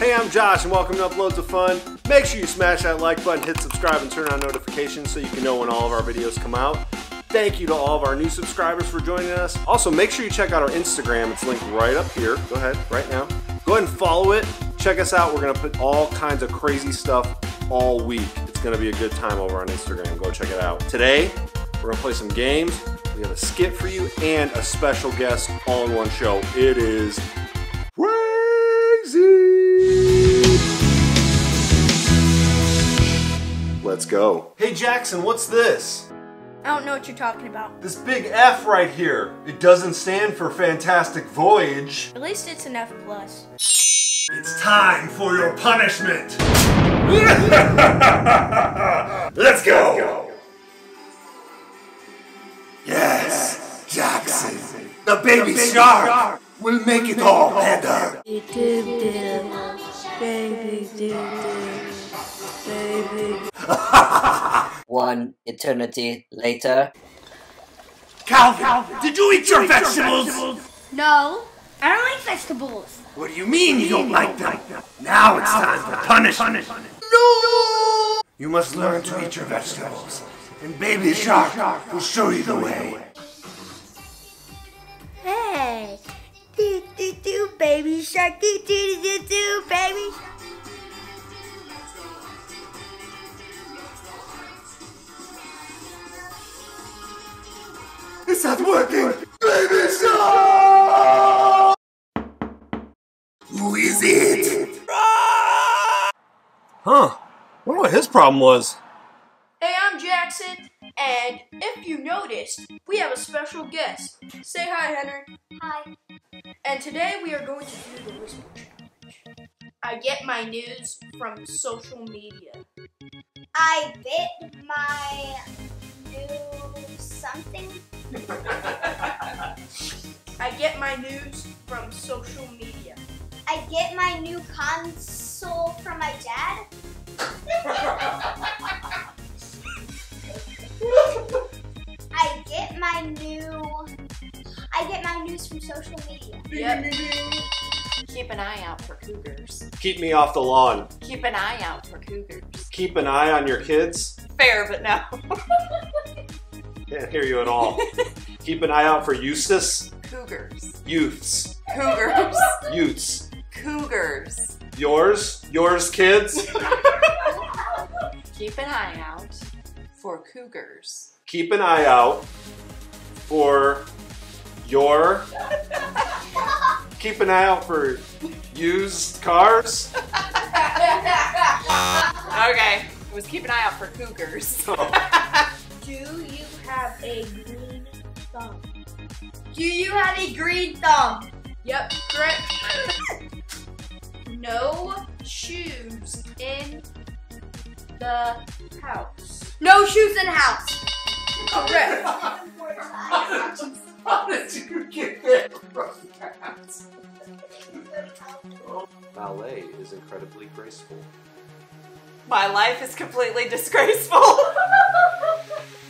Hey, I'm Josh and welcome to Uploads of Fun. Make sure you smash that like button, hit subscribe, and turn on notifications so you can know when all of our videos come out. Thank you to all of our new subscribers for joining us. Also, make sure you check out our Instagram. It's linked right up here. Go ahead, right now. Go ahead and follow it. Check us out. We're gonna put all kinds of crazy stuff all week. It's gonna be a good time over on Instagram. Go check it out. Today, we're gonna play some games. We have a skit for you and a special guest all in one show. It is crazy. Let's go. Hey Jackson, what's this? I don't know what you're talking about. This big F right here. It doesn't stand for Fantastic Voyage. At least it's an F+. It's time for your punishment. Let's go. Yes, Jackson, the baby shark will make it all better. One eternity later. Calvin, did you eat your vegetables? No, I don't like vegetables. What do you mean you don't like them? Now it's time for punishment. No! You must learn to eat your vegetables. And Baby Shark will show you the way. Hey! Do do do, Baby Shark, do do do do, baby. It's not working, Baby Shark! Who is it? Huh? I wonder what his problem was. Hey, I'm Jackson, and if you noticed, we have a special guest. Say hi, Henry. Hi. And today we are going to do the Whisper Challenge. I get my news from social media. I get my news something. I get my news from social media. I get my new console from my dad. I get my news from social media. Yep. Keep an eye out for cougars. Keep me off the lawn. Keep an eye out for cougars. Keep an eye on your kids. Fair, but no. Can't hear you at all. Keep an eye out for Eustace. Cougars. Youths. Cougars. Youths. Cougars. Yours? Yours, kids? Keep an eye out for cougars. Keep an eye out for your. Keep an eye out for used cars. Okay, it was keep an eye out for cougars. Oh. Do you have a green thumb? Do you have a green thumb? Yep, correct. No shoes in the house. No shoes in house. Correct. How did you get that from that? Ballet is incredibly graceful. My life is completely disgraceful.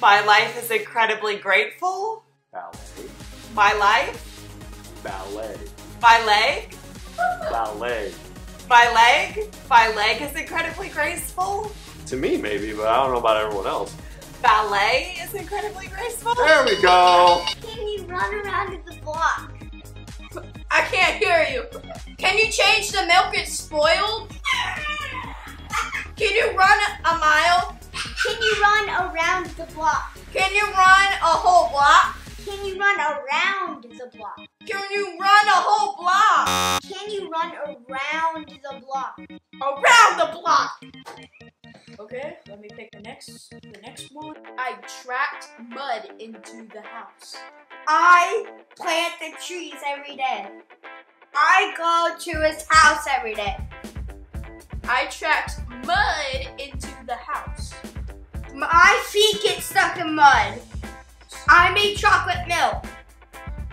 My life is incredibly grateful. Ballet. My life. Ballet. My leg. Ballet. My leg? My leg is incredibly graceful? To me, maybe, but I don't know about everyone else. Ballet is incredibly graceful? There we go! Can you run around in the block? I can't hear you. Can you change the milk? It's spoiled? Can you run a mile? Can you run around the block? Can you run a whole block? Can you run around the block? Can you run a whole block? Can you run around the block? Around the block! Okay, let me pick the next one. I tracked mud into the house. I plant the trees every day. I go to his house every day. I tracked mud into the house. My feet get stuck in mud. I made chocolate milk.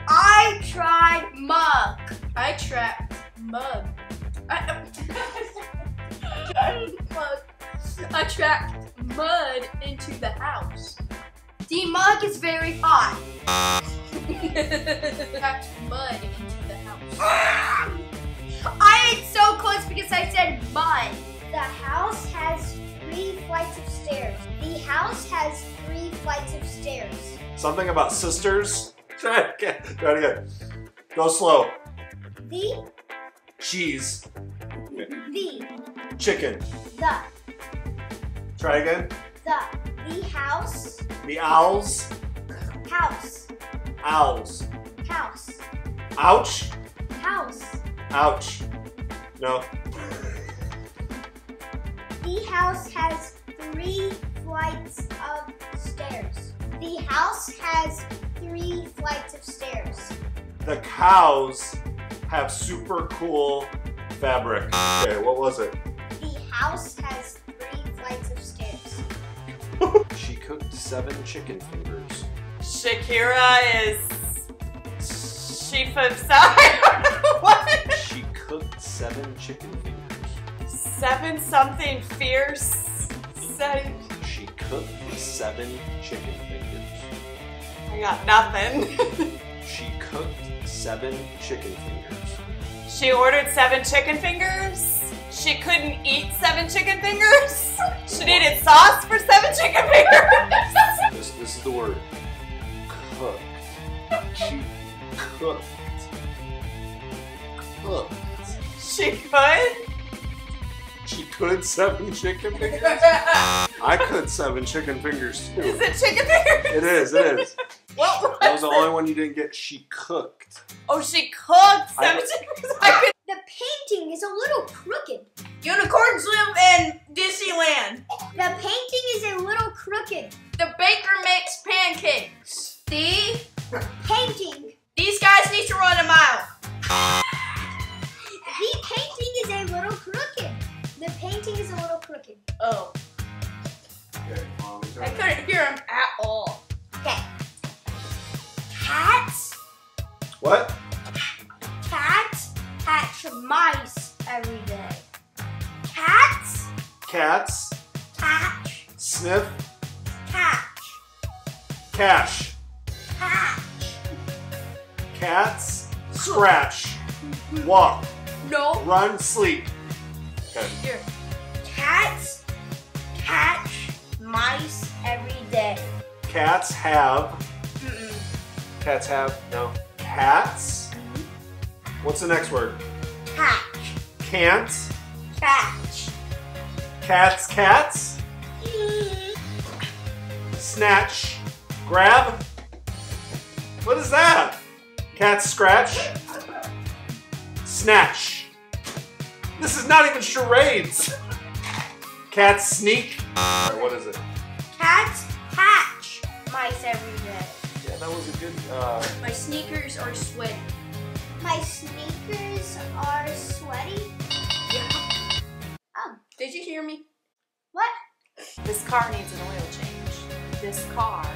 I tried mug. I tracked mug. I tracked mud into the house. The mug is very hot. I tracked mud into the house. I ate so close because I said house has 3 flights of stairs. Something about sisters. Try it again. Try it again. Go slow. The cheese. The chicken. The. Try again. The house. The owls. House. Owls. House. Ouch. House. Ouch. No. The house has 3 flights of stairs. The house has 3 flights of stairs. The cows have super cool fabric. Okay, what was it? The house has 3 flights of stairs. She cooked 7 chicken fingers. Shakira is chief of staff. What? She cooked 7 chicken fingers. 7 something fierce. 7. She cooked 7 chicken fingers. I got nothing. She cooked 7 chicken fingers. She ordered 7 chicken fingers. She couldn't eat 7 chicken fingers. She needed sauce for 7 chicken fingers. This is the word. Cooked. She cooked. Cooked. She could? She could 7 chicken fingers? I could 7 chicken fingers too. Is it chicken fingers? It is, it is. What was that was the only one you didn't get. She cooked. Oh, she cooked 7 chicken fingers. The painting is a little crooked. Unicorn swim in Disneyland. The painting is a little crooked. The baker makes pancakes. The painting. These guys need to run a mile. The painting is a little crooked. The painting is a little crooked. Oh. Okay, Mom, I couldn't hear him at all. Okay. Cats. What? Cats catch mice every day. Cats. Cats. Catch. Sniff. Catch. Cash. Catch. Cats. Scratch. Walk. No. Run. Sleep. Okay. Here. Cats catch mice every day. Cats have. Cats have. No. Cats. What's the next word? Catch. Can't. Catch. Cats. Cats. Snatch. Grab. What is that? Cats scratch. Snatch. This is not even charades. Cats sneak. All right, what is it? Cats hatch mice every day. Yeah, that was a good. My sneakers are sweaty. My sneakers are sweaty? Yeah. Oh. Did you hear me? What? This car needs an oil change. This car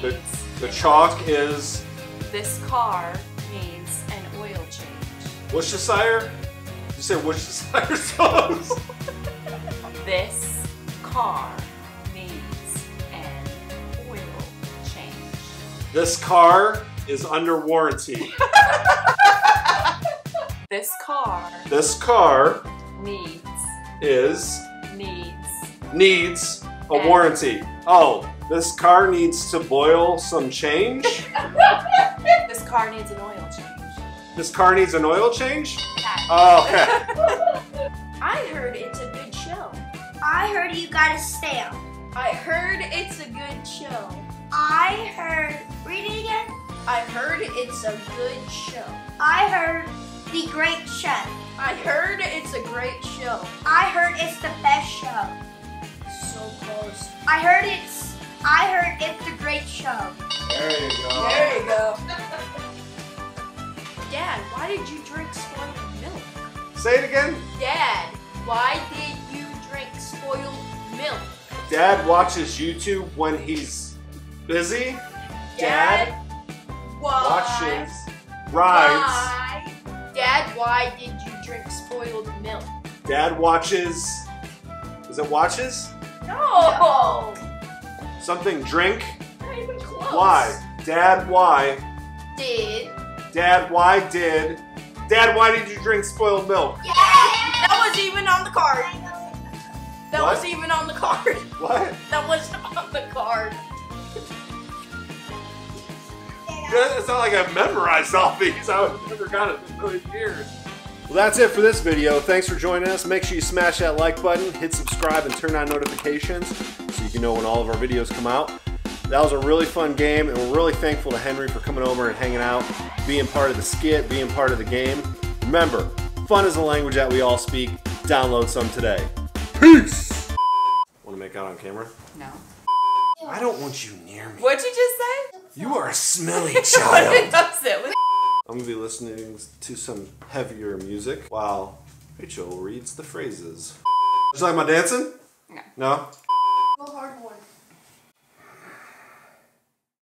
needs. The chalk is. This car needs an oil change. Worcestershire? Did you say Worcestershire sauce? This car needs an oil change. This car is under warranty. This car. This car. Needs. Is. Needs. Needs a warranty. Oh, this car needs to boil some change? This car needs an oil change. This car needs an oil change? Oh, okay. I heard it's a good show. I heard you got a stamp. I heard it's a good show. I heard... Read it again. I heard it's a good show. I heard the great show. I heard it's a great show. I heard it's the best show. So close. I heard it's the great show. There you go. There you go. Dad, why did you drink spoiled milk? Say it again. Dad, why did you drink spoiled milk? Dad watches YouTube when he's busy. Dad watches rides. Why? Dad, why did you drink spoiled milk? Dad watches. Is it watches? No. Something drink. Not even close. Why? Dad, why? Did. Dad, why did... Dad, why did you drink spoiled milk? Yay! That wasn't even on the card. That wasn't even on the card. What? That was on off the card. It's not like I've memorized all these. I've never got it in a million years. Well, that's it for this video. Thanks for joining us. Make sure you smash that like button, hit subscribe, and turn on notifications so you can know when all of our videos come out. That was a really fun game, and we're really thankful to Henry for coming over and hanging out, being part of the skit, being part of the game. Remember, fun is a language that we all speak. Download some today. Peace! Want to make out on camera? No. I don't want you near me. What'd you just say? You are a smelly child. That's it. I'm going to be listening to some heavier music while Rachel reads the phrases. Just like my dancing? No. No?